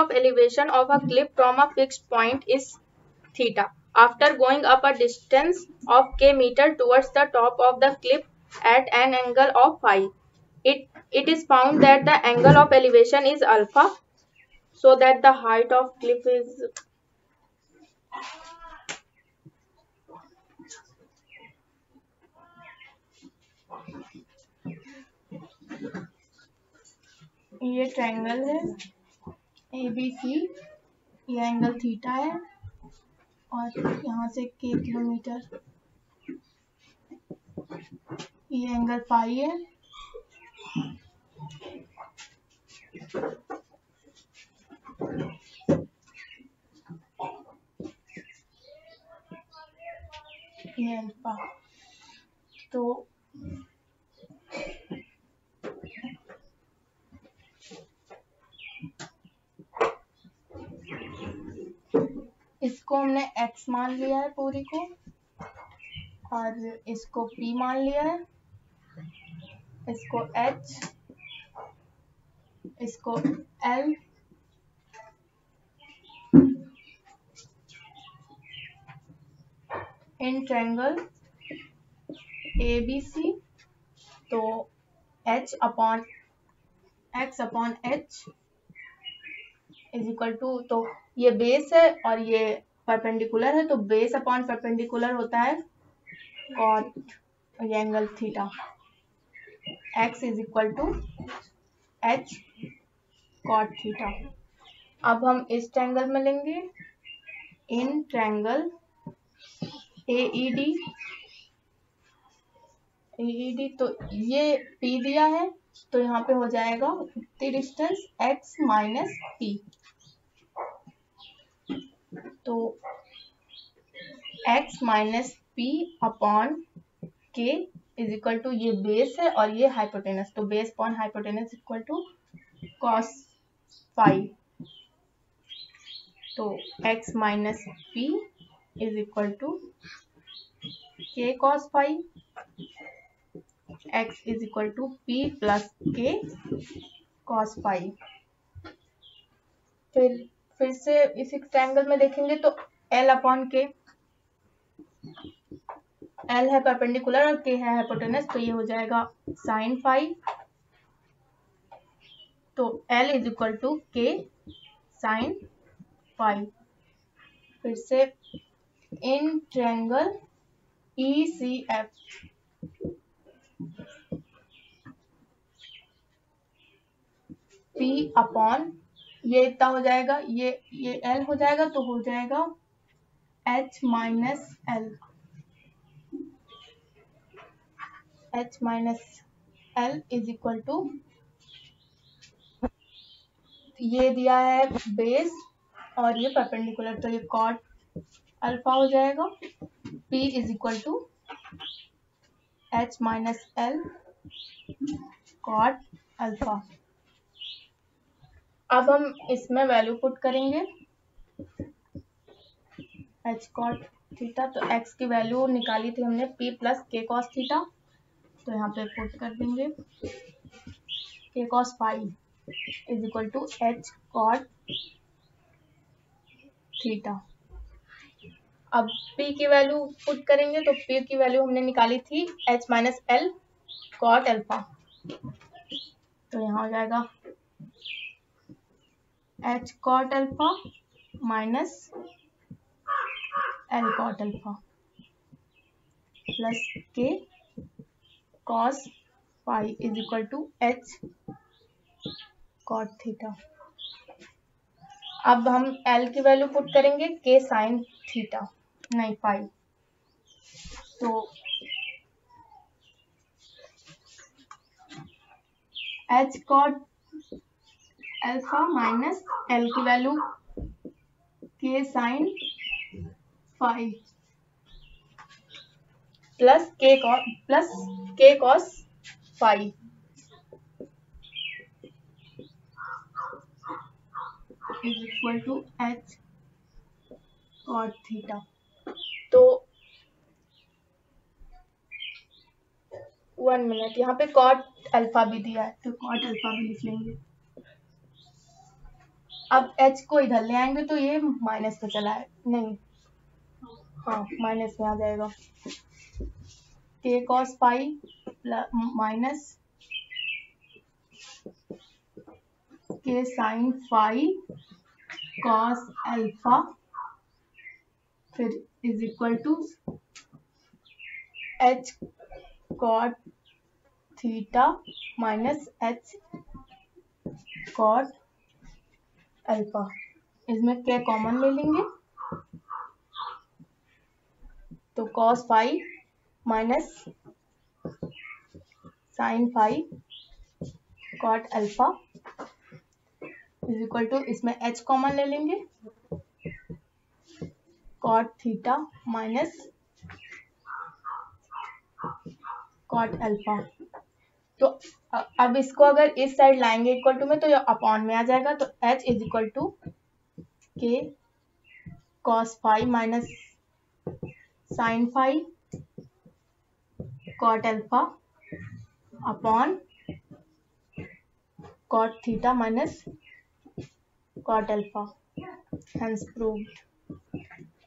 of elevation of a cliff from a fixed point is theta. After going up a distance of k meter towards the top of the cliff at an angle of phi, it is found that the angle of elevation is alpha, so that the height of cliff is ये triangle है ABC, ये angle theta है और यहाँ से k kilometre, ये angle पाई है ये अल्फा। तो इसको हमने x मान लिया है पूरी को और इसको p मान लिया है, इसको h, इसको l, इन ट्रायंगल ABC तो h upon x upon h is equal to, तो ये बेस है और ये परपेंडिकुलर है, तो बेस अपॉन परपेंडिकुलर होता है और ये angle theta. x is equal to h cot theta. अब हम इस ट्रायंगल में लेंगे इन ट्रायंगल AED, तो ये p दिया है तो यहाँ पे हो जाएगा इतनी डिस्टेंस x माइनस p, तो x minus p upon k is equal to, ये बेस है और ये हाइपोटेनस, तो base upon hypotenuse equal to cos phi, तो x minus p is equal to k cos phi, x is equal to p plus k cos phi. फिर से इस triangle में देखेंगे तो l अपॉन के, l है perpendicular और k है हाइपोटेनस, तो ये हो जाएगा साइन फाई, तो l is equal to K sine phi. फिर से in triangle ECF p upon ये इतना हो जाएगा, ये l हो जाएगा तो हो जाएगा h minus l, h minus l is equal to, ये दिया है बेस और ये परपेंडिकुलर, तो ये कॉट अल्फा हो जाएगा, p is equal to h minus l cot alpha. अब हम इसमें वैल्यू पुट करेंगे h cot थीटा, तो x की वैल्यू निकाली थी हमने p plus k cos theta, तो यहाँ पे पुट कर देंगे k cos phi is equal to h cot theta. अब p की वैल्यू पुट करेंगे तो p की वैल्यू हमने निकाली थी h minus l cot alpha, तो यहाँ हो जाएगा h cot alpha minus l cot alpha plus k cos phi is equal to h cot theta. अब हम l की वैल्यू पुट करेंगे k साइन थीटा नहीं फाई, तो h cot alpha minus L की value K sine phi plus K cos phi. Is equal to H cot theta. तो 1 minute, यहाँ पे कॉट अल्फा भी दिया है तो कॉट अल्फा भी लिख लेंगे। अब h को इधर ले आएंगे तो ये माइनस पे चला है, नहीं हाँ माइनस में आ जाएगा। k cos pi minus k sin phi cos alpha फिर is equal to h cot theta minus h cot alpha. इसमें क्या कॉमन ले लेंगे तो cos phi minus sin phi cot alpha is equal to इसमें h कॉमन ले लेंगे cot theta minus cot alpha. तो अब इसको अगर इस साइड लाएंगे इक्वल टू में तो ये अपॉन में आ जाएगा, तो h is equal to K cos phi minus sine phi cot alpha upon cot theta minus cot alpha. Hence proved.